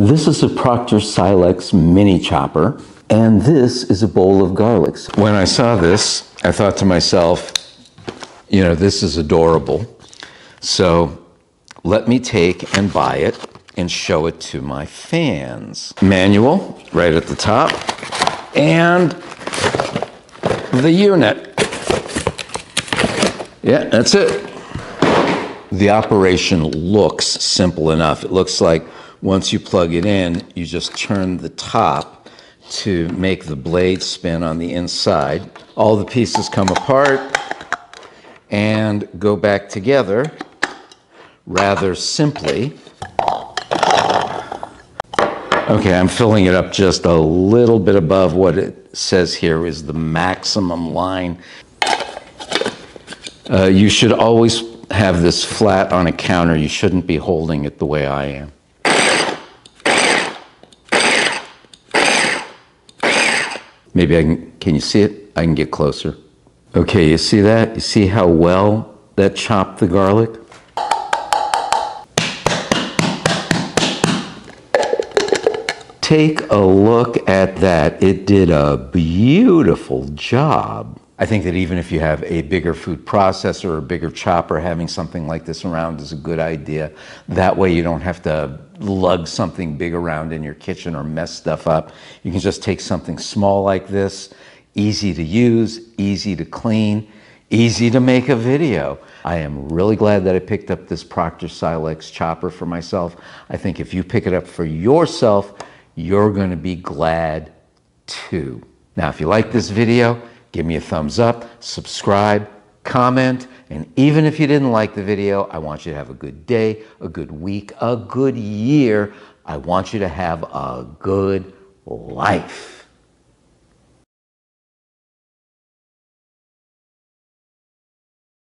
This is a Proctor Silex mini chopper, and this is a bowl of garlics. When I saw this, I thought to myself, you know, this is adorable. So let me take and buy it and show it to my fans. Manual right at the top, and the unit. Yeah, that's it. The operation looks simple enough. It looks like once you plug it in, you just turn the top to make the blade spin on the inside. All the pieces come apart and go back together rather simply. Okay, I'm filling it up just a little bit above what it says here is the maximum line. You should always have this flat on a counter. You shouldn't be holding it the way I am. Maybe I can you see it? I can get closer. Okay, you see that? You see how well that chopped the garlic? Take a look at that. It did a beautiful job. I think that even if you have a bigger food processor or a bigger chopper, having something like this around is a good idea. That way you don't have to lug something big around in your kitchen or mess stuff up. You can just take something small like this, easy to use, easy to clean, easy to make a video. I am really glad that I picked up this Proctor Silex chopper for myself. I think if you pick it up for yourself, you're going to be glad too. Now, if you like this video, give me a thumbs up, subscribe, comment, and even if you didn't like the video, I want you to have a good day, a good week, a good year. I want you to have a good life.